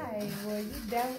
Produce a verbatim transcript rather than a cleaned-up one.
I will down.